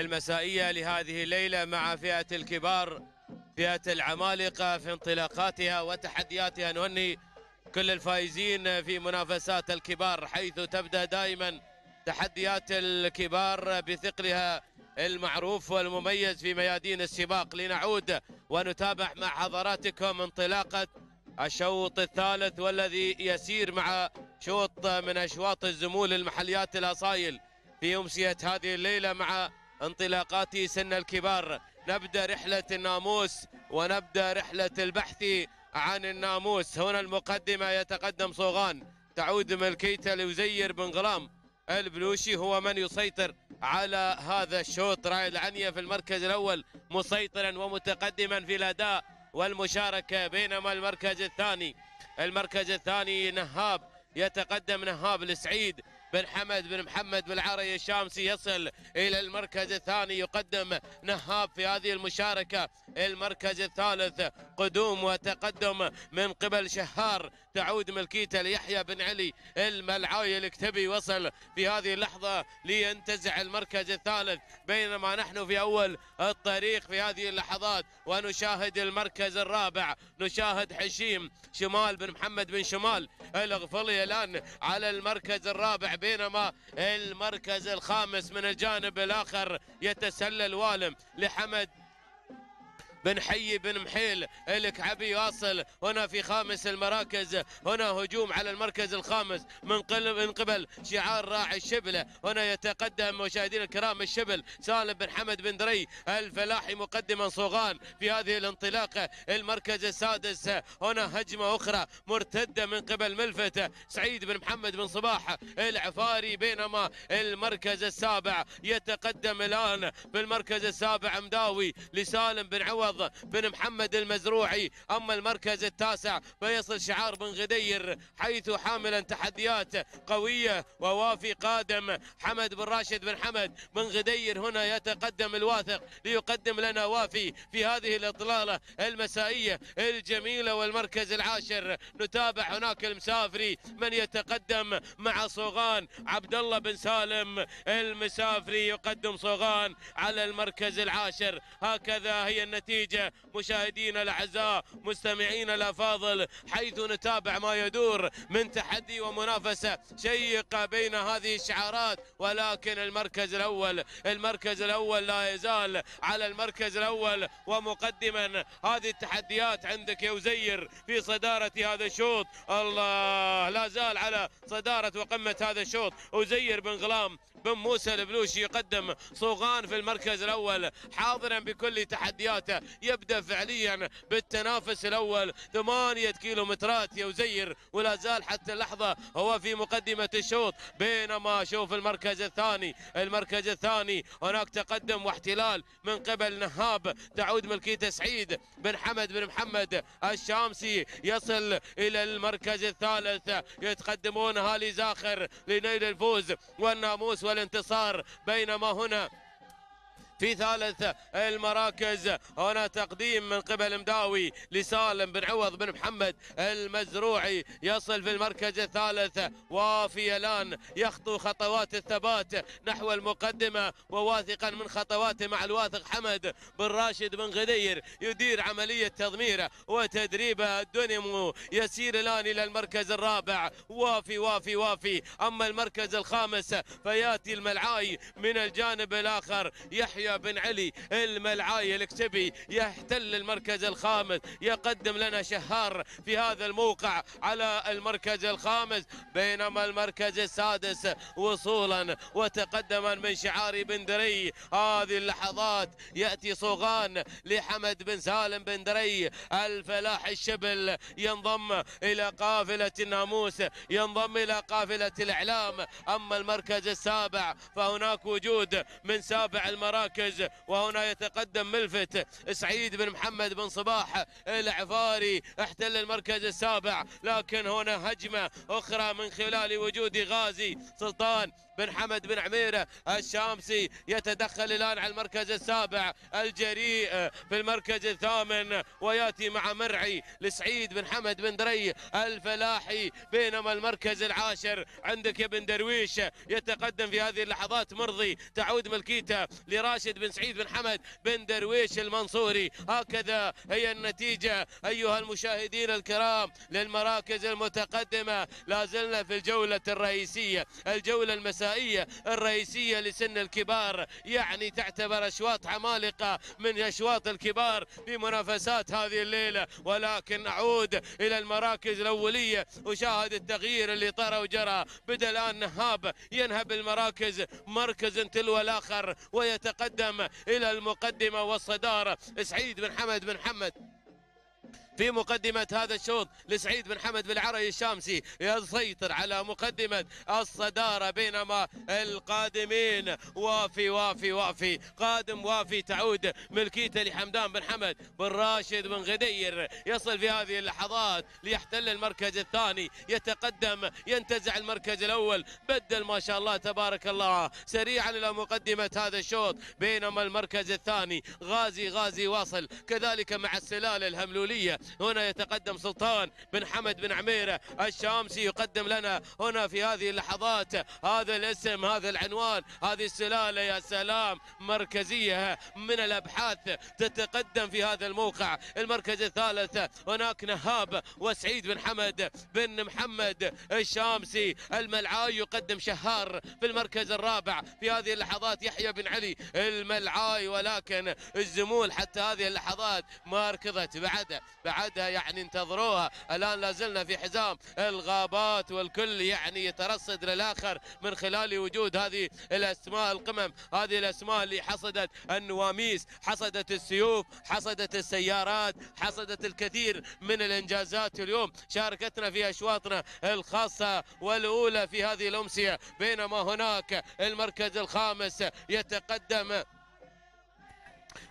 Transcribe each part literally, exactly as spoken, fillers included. المسائية لهذه الليلة مع فئة الكبار، فئة العمالقة في انطلاقاتها وتحدياتها. نهني كل الفائزين في منافسات الكبار، حيث تبدأ دائما تحديات الكبار بثقلها المعروف والمميز في ميادين السباق. لنعود ونتابع مع حضراتكم انطلاقة الشوط الثالث، والذي يسير مع شوط من أشواط الزمول المحليات الأصايل في أمسية هذه الليلة مع انطلاقات سن الكبار. نبدأ رحلة الناموس ونبدأ رحلة البحث عن الناموس. هنا المقدمة يتقدم صوغان، تعود ملكيته لوزير بن غلام البلوشي، هو من يسيطر على هذا الشوط. راعي العنية في المركز الأول مسيطرا ومتقدما في الأداء والمشاركة، بينما المركز الثاني المركز الثاني نهاب، يتقدم نهاب لسعيد بن حمد بن محمد بالعري الشامسي، يصل إلى المركز الثاني. يقدم نهاب في هذه المشاركة. المركز الثالث قدوم وتقدم من قبل شهار، تعود ملكيته ليحيى بن علي الملعاي الكتبي، وصل في هذه اللحظة لينتزع المركز الثالث. بينما نحن في أول الطريق في هذه اللحظات، ونشاهد المركز الرابع، نشاهد حشيم شمال بن محمد بن شمال الغفلي الآن على المركز الرابع. بينما المركز الخامس من الجانب الآخر يتسلل والم لحمد بن حي بن محيل الكعبي، واصل هنا في خامس المراكز. هنا هجوم على المركز الخامس من قبل من قبل شعار راعي الشبله. هنا يتقدم مشاهدينا الكرام الشبل سالم بن حمد بن دري الفلاحي مقدما صوغان في هذه الانطلاقه. المركز السادس هنا هجمه اخرى مرتده من قبل ملفت سعيد بن محمد بن صباح العفاري. بينما المركز السابع يتقدم الان بالمركز السابع مداوي لسالم بن عوض بن محمد المزروعي. أما المركز التاسع فيصل شعار بن غدير، حيث حاملا تحديات قوية ووافي قادم حمد بن راشد بن حمد بن غدير. هنا يتقدم الواثق ليقدم لنا وافي في هذه الإطلالة المسائية الجميلة. والمركز العاشر نتابع هناك المسافري، من يتقدم مع صوغان عبد الله بن سالم المسافري، يقدم صوغان على المركز العاشر. هكذا هي النتيجة مشاهدينا الأعزاء، مستمعينا الأفاضل، حيث نتابع ما يدور من تحدي ومنافسة شيقة بين هذه الشعارات. ولكن المركز الأول المركز الأول لا يزال على المركز الأول، ومقدما هذه التحديات عندك يا وزير في صدارة هذا الشوط. الله، لا زال على صدارة وقمة هذا الشوط وزير بن غلام بن موسى البلوشي، يقدم صوغان في المركز الأول حاضرا بكل تحدياته. يبدأ فعليا بالتنافس الأول، ثمانية كيلومترات يا وزير، ولا زال حتى اللحظة هو في مقدمة الشوط. بينما شوف المركز الثاني المركز الثاني هناك تقدم واحتلال من قبل نهاب، تعود ملكية سعيد بن حمد بن محمد الشامسي، يصل إلى المركز الثالث. يتقدمون هالي زاخر لنيل الفوز والناموس والانتصار. بينما هنا في ثالث المراكز هنا تقديم من قبل مداوي لسالم بن عوض بن محمد المزروعي، يصل في المركز الثالث. وافي الآن يخطو خطوات الثبات نحو المقدمة، وواثقا من خطواته مع الواثق حمد بن راشد بن غدير، يدير عملية تضميره وتدريبه. الدونيمو يسير الآن إلى المركز الرابع، وافي وافي وافي. أما المركز الخامس فياتي الملعاي من الجانب الآخر، يحيى بن علي الملعاي الكتبي يحتل المركز الخامس. يقدم لنا شهار في هذا الموقع على المركز الخامس. بينما المركز السادس وصولا وتقدما من شعاري بن دري. هذه اللحظات يأتي صوغان لحمد بن سالم بن دري الفلاح الشبل، ينضم إلى قافلة الناموس، ينضم إلى قافلة الإعلام. أما المركز السابع فهناك وجود من سابع المراكز، وهنا يتقدم ملفت سعيد بن محمد بن صباح العفاري، احتل المركز السابع. لكن هنا هجمة أخرى من خلال وجود غازي سلطان بن حمد بن عميرة الشامسي يتدخل الآن على المركز السابع، الجريء في المركز الثامن، وياتي مع مرعي لسعيد بن حمد بن دري الفلاحي. بينما المركز العاشر عندك يا بن درويش يتقدم في هذه اللحظات مرضي، تعود ملكيته لراشد بن سعيد بن حمد بن درويش المنصوري. هكذا هي النتيجة أيها المشاهدين الكرام للمراكز المتقدمة. لازلنا في الجولة الرئيسية، الجولة المسائية الرئيسية لسن الكبار، يعني تعتبر أشواط عمالقة من أشواط الكبار بمنافسات هذه الليلة. ولكن أعود إلى المراكز الأولية، أشاهد التغيير اللي طرى وجرى. بدأ الآن نهاب ينهب المراكز مركز تلو الآخر، ويتقدم إلى المقدمة والصدارة سعيد بن حمد بن حمد في مقدمة هذا الشوط. لسعيد بن حمد بالعري الشامسي يسيطر على مقدمة الصدارة. بينما القادمين وافي وافي وافي قادم وافي، تعود ملكيته لحمدان بن حمد بن راشد بن غدير، يصل في هذه اللحظات ليحتل المركز الثاني، يتقدم ينتزع المركز الأول. بدل ما شاء الله تبارك الله سريعا إلى مقدمة هذا الشوط. بينما المركز الثاني غازي غازي واصل، كذلك مع السلالة الهملولية. هنا يتقدم سلطان بن حمد بن عميرة الشامسي، يقدم لنا هنا في هذه اللحظات هذا الاسم، هذا العنوان، هذه السلالة. يا سلام، مركزية من الأبحاث تتقدم في هذا الموقع. المركز الثالث هناك نهاب وسعيد بن حمد بن محمد الشامسي. الملعاي يقدم شهار في المركز الرابع. في هذه اللحظات يحيى بن علي الملعاي، ولكن الزمول حتى هذه اللحظات ما ركضت بعد بعدها، يعني انتظروها. الآن لازلنا في حزام الغابات، والكل يعني يترصد للآخر من خلال وجود هذه الأسماء القمم، هذه الأسماء اللي حصدت النواميس، حصدت السيوف، حصدت السيارات، حصدت الكثير من الإنجازات. اليوم شاركتنا في أشواطنا الخاصة والأولى في هذه الأمسية. بينما هناك المركز الخامس يتقدم،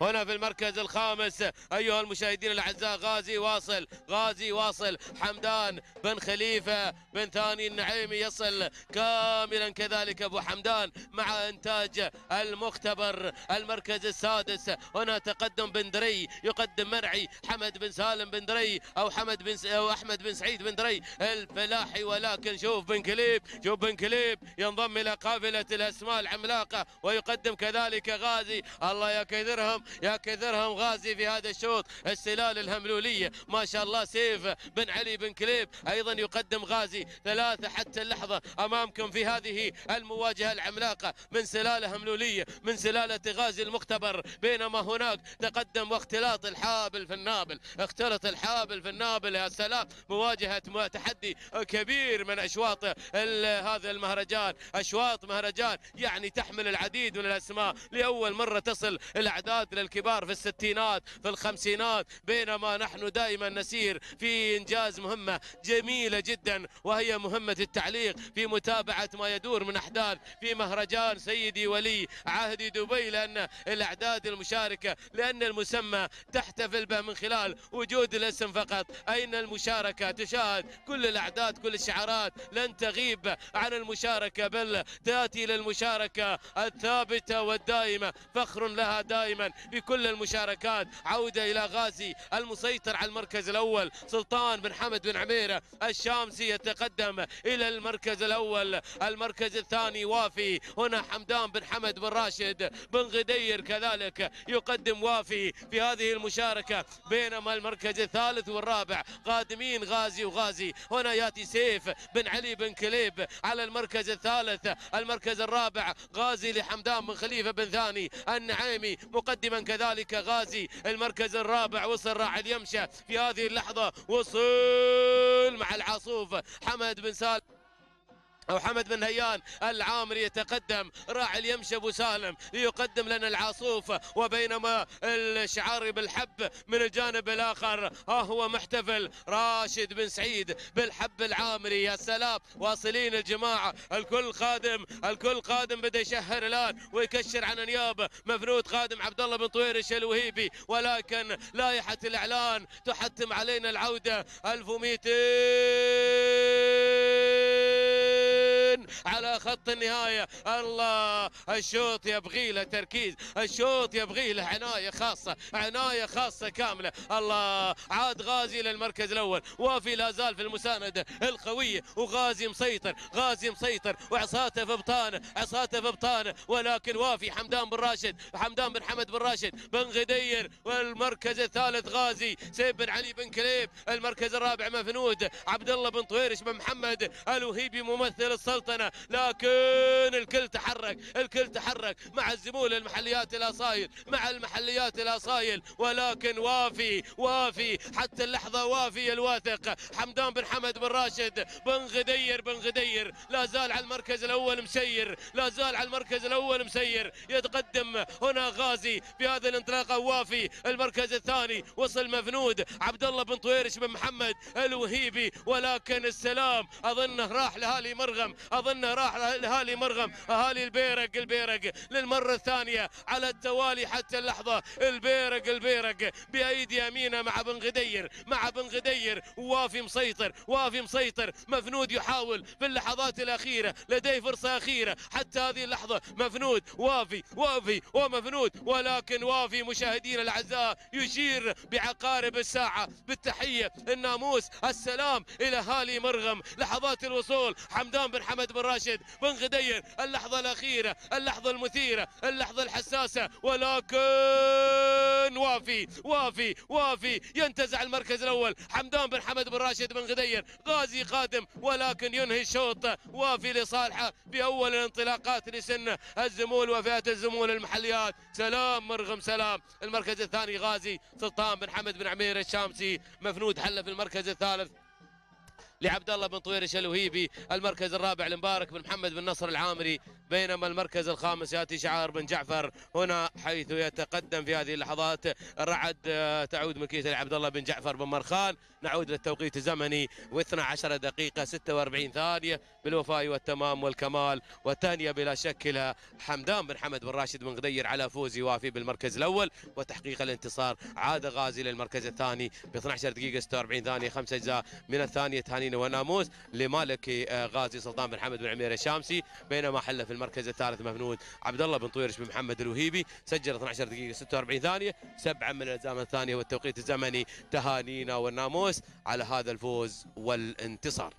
هنا في المركز الخامس أيها المشاهدين الأعزاء غازي واصل غازي واصل حمدان بن خليفة بن ثاني النعيمي يصل كاملا، كذلك أبو حمدان مع إنتاج المختبر. المركز السادس هنا تقدم بن دري، يقدم مرعي حمد بن سالم بن دري أو حمد بن س... أو أحمد بن سعيد بن دري الفلاحي. ولكن شوف بن كليب شوف بن كليب ينضم إلى قافلة الأسماء العملاقة، ويقدم كذلك غازي. الله يا كثرهم يا كثرهم غازي في هذا الشوط. السلال الهملولية ما شاء الله، سيف بن علي بن كليب أيضا يقدم غازي. ثلاثة حتى اللحظة أمامكم في هذه المواجهة العملاقة من سلالة هملولية، من سلالة غازي المختبر. بينما هناك تقدم واختلاط الحابل في النابل، اختلط الحابل في النابل. يا سلام، مواجهة تحدي كبير من أشواط هذا المهرجان، أشواط مهرجان يعني تحمل العديد من الأسماء. لأول مرة تصل الأعداد للكبار في الستينات في الخمسينات. بينما نحن دائما نسير في إنجاز مهمة جميلة جدا، وهي مهمة التعليق في متابعة ما يدور من أحداث في مهرجان سيدي ولي عهد دبي، لأن الأعداد المشاركة، لأن المسمى تحتفل به من خلال وجود الاسم فقط. أين المشاركة؟ تشاهد كل الأعداد، كل الشعارات لن تغيب عن المشاركة، بل تأتي للمشاركة الثابتة والدائمة. فخر لها دائما بكل المشاركات. عودة إلى غازي المسيطر على المركز الأول. سلطان بن حمد بن عميرة الشامسي يتقدم إلى المركز الأول. المركز الثاني وافي، هنا حمدان بن حمد بن راشد بن غدير كذلك يقدم وافي في هذه المشاركة. بينما المركز الثالث والرابع قادمين غازي وغازي. هنا يأتي سيف بن علي بن كليب على المركز الثالث. المركز الرابع غازي لحمدان بن خليفة بن ثاني النعيمي، مقدم من كذلك غازي. المركز الرابع وصل راعي اليمشى في هذه اللحظة، وصل مع العاصوف حمد بن سالم أو حمد بن هيان العامري. يتقدم راعي اليمشى أبو سالم ليقدم لنا العاصوف. وبينما الشعاري بالحب من الجانب الآخر، ها هو محتفل راشد بن سعيد بالحب العامري. يا سلام، واصلين الجماعة، الكل قادم، الكل قادم. بدأ يشهر الآن ويكشر عن أنيابه مفرود قادم عبد الله بن طويرش الوهيبي. ولكن لائحة الإعلان تحتم علينا العودة. ألف ومئتين على خط النهايه. الله، الشوط يبغي له تركيز، الشوط يبغي له عنايه خاصه، عنايه خاصه كامله. الله، عاد غازي للمركز الاول، وافي لا زال في المسانده القويه، وغازي مسيطر، غازي مسيطر وعصاته في بطانه، عصاته في بطانه، ولكن وافي حمدان بن راشد، حمدان بن حمد بن راشد بن غدير. والمركز الثالث غازي، سيف بن علي بن كليب. المركز الرابع مفنود، عبد الله بن طويرش بن محمد الوهيبي ممثل السلطنه. لكن الكل تحرك، الكل تحرك مع الزمول المحليات الاصايل، مع المحليات الاصايل، ولكن وافي، وافي حتى اللحظه وافي الواثق. حمدان بن حمد بن راشد بن غدير بن غدير لا زال على المركز الاول مسير، لا زال على المركز الاول مسير. يتقدم هنا غازي بهذه الانطلاقه، وافي المركز الثاني، وصل مفنود، عبد الله بن طويرش بن محمد الوهيبي. ولكن السلام اظنه راح لاهالي مرغم، اظنه راح لاهالي مرغم، اهالي البيرق، البيرق للمره الثانيه على التوالي حتى اللحظه. البيرق، البيرق بايدي يمينه مع بن غدير، مع بن غدير، وافي مسيطر، وافي مسيطر. مفنود يحاول في اللحظات الاخيره، لديه فرصه اخيره حتى هذه اللحظه. مفنود، وافي، وافي ومفنود، ولكن وافي مشاهدينا الاعزاء يشير بعقارب الساعه بالتحيه، الناموس، السلام الى اهالي مرغم. لحظات الوصول، حمدان بن حمد بن راشد بن غدير، اللحظه الاخيره، اللحظه المثيره، اللحظه الحساسه، ولكن وافي، وافي وافي ينتزع المركز الاول. حمدان بن حمد بن راشد بن غدير، غازي قادم، ولكن ينهي الشوط وافي لصالحه باول الانطلاقات لسنه. الزمول وفئه الزمول المحليات، سلام مرغم سلام. المركز الثاني غازي، سلطان بن حمد بن عمير الشامسي. مفنود حل في المركز الثالث لعبد الله بن طويرش الوهيبي. المركز الرابع لمبارك بن محمد بن نصر العامري. بينما المركز الخامس ياتي شعار بن جعفر، هنا حيث يتقدم في هذه اللحظات الرعد. تعود ملكيه لعبد الله بن جعفر بن مرخان. نعود للتوقيت الزمني واثنتي عشرة دقيقه ستة وأربعين ثانيه بالوفاء والتمام والكمال والتهنئه بلا شك لها. حمدان بن حمد بن راشد بن غدير على فوز وافي بالمركز الاول وتحقيق الانتصار. عاد غازي للمركز الثاني ب اثنتي عشرة دقيقه ستة وأربعين ثانيه، خمسة اجزاء من الثانيه. تهانينا والناموس لمالك غازي سلطان بن حمد بن عمير الشامسي. بينما حل في المركز الثالث مفنود، عبد الله بن طويرش بن محمد الوهيبي. سجل اثنتي عشرة دقيقه ستة وأربعين ثانيه، سبعه من الأجزاء الثانيه والتوقيت الزمني. تهانينا والناموس على هذا الفوز والانتصار.